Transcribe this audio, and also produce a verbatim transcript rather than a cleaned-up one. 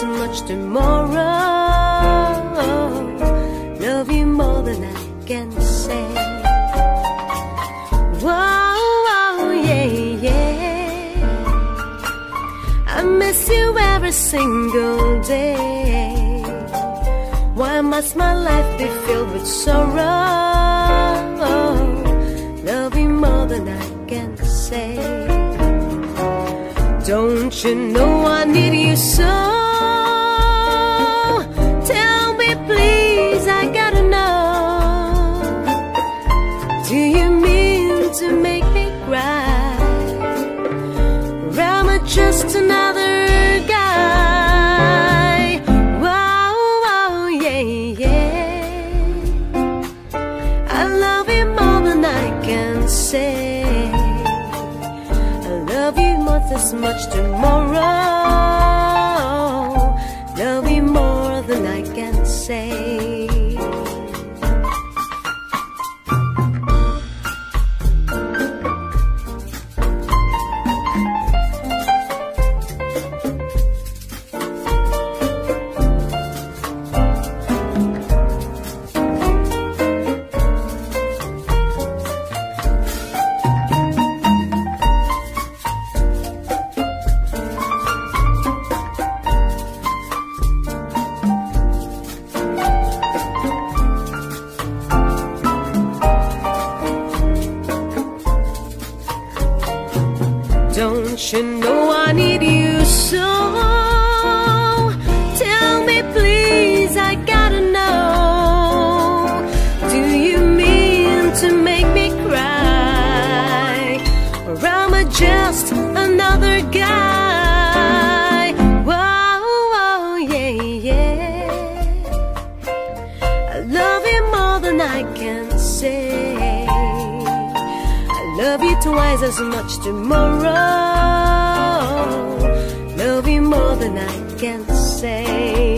so much tomorrow. Love you more than I can say. Whoa, yeah, yeah. I miss you every single day. Why must my life be filled with sorrow? Love you more than I can say. Don't you know I need you so? Just another guy. Wow, yeah, yeah. I love you more than I can say. I love you more this much tomorrow. Love you more than I can say. Don't you know I need you so? Tell me please, I gotta know. Do you mean to make me cry? Or am I just another guy? Whoa, yeah, yeah. I love you more than I can say. Love you twice as much tomorrow. Love you more than I can say.